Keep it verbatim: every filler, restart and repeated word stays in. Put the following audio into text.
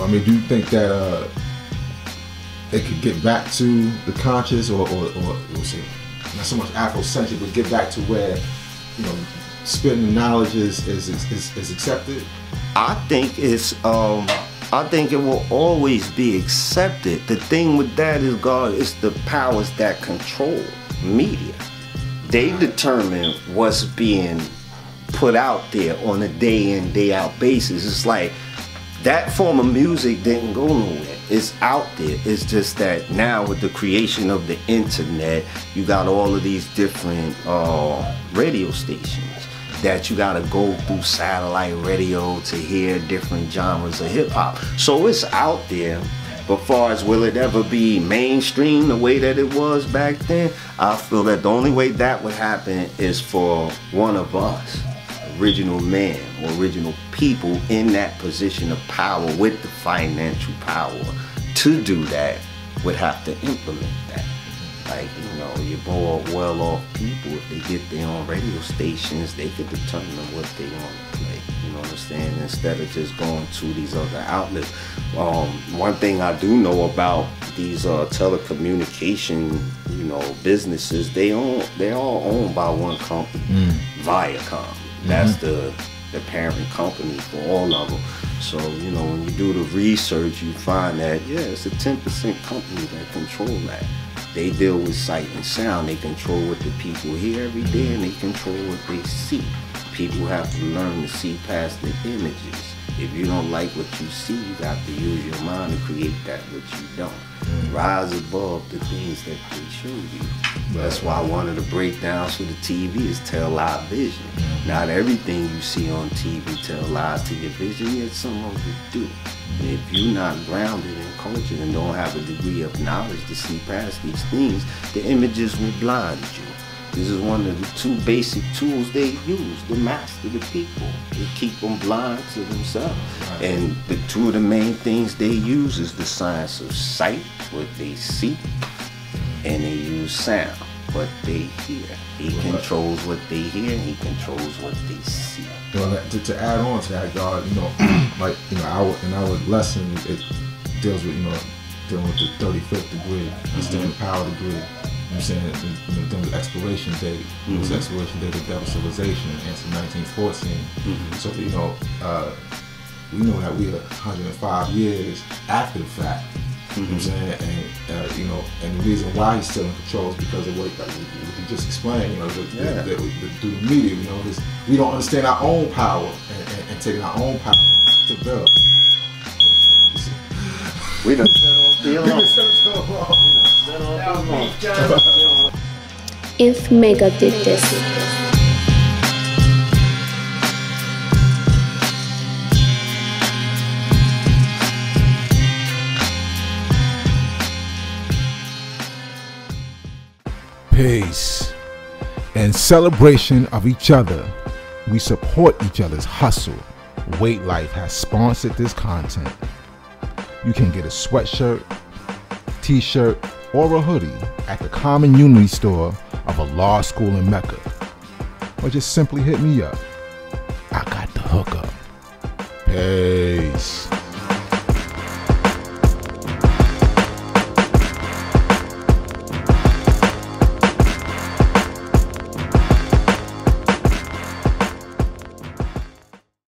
Well, I mean, do you think that uh, they could get back to the conscious, or, or, or we'll see, not so much Afrocentric, but get back to where, you know, spitting knowledge is is, is is accepted? I think it's um I think it will always be accepted. The thing with that is, God, it's the powers that control media. They determine what's being put out there on a day in, day out basis. It's like that form of music didn't go nowhere. It's out there. It's just that now with the creation of the internet, you got all of these different uh, radio stations that you gotta go through satellite radio to hear different genres of hip-hop. So it's out there, but far as will it ever be mainstream the way that it was back then, I feel that the only way that would happen is for one of us, original man or original people in that position of power with the financial power to do that, would have to implement that. Like, you know, your more well-off people, if they get their own radio stations, they could determine what they want to play. You know what I'm saying? Instead of just going to these other outlets. Um, one thing I do know about these uh, telecommunication, you know, businesses, they own, they're all owned by one company, mm. Viacom. That's mm-hmm. the the parent company for all of them. So, you know, when you do the research, you find that, yeah, it's a ten percent company that control that. They deal with sight and sound. They control what the people hear every day, and they control what they see. People have to learn to see past the images. If you don't like what you see, you have to use your mind to create that which you don't. Rise above the things that they show you. That's why one of the breakdowns for the T V is tell lie vision. Not everything you see on T V tell lies to your vision, yet some of it do. And if you're not grounded in culture and don't have a degree of knowledge to see past these things, the images will blind you. This is one of the two basic tools they use to master the people. They keep them blind to themselves. Right. And the two of the main things they use is the science of sight, what they see, and they use sound, what they hear. He well, controls right. what they hear, and he controls what they see. Well, to, to add on to that, God, you know, like, you know, our, in our lesson, it deals with, you know, dealing with the thirty-fifth degree, mm-hmm. the stealing power degree. You know what I'm saying, you know, during the exploration day, mm-hmm. it was exploration day, the devil civilization, and since nineteen fourteen. Mm-hmm. So, you know, uh, we know that we are one hundred five years after the fact. Mm-hmm. You know what I'm saying? And, uh, you know, and the reason why he's still in control is because of what you just explained, you know, the, yeah. the, the, the, through the media, you know, this, we don't understand our own power and, and, and taking our own power to build. We done set off the alarm. INFMEGA did this. Peace and celebration of each other. We support each other's hustle. Weight Life has sponsored this content. You can get a sweatshirt, t-shirt, or a hoodie at the common unity store of Allah School in Mecca, or just simply hit me up. I got the hookup. Peace.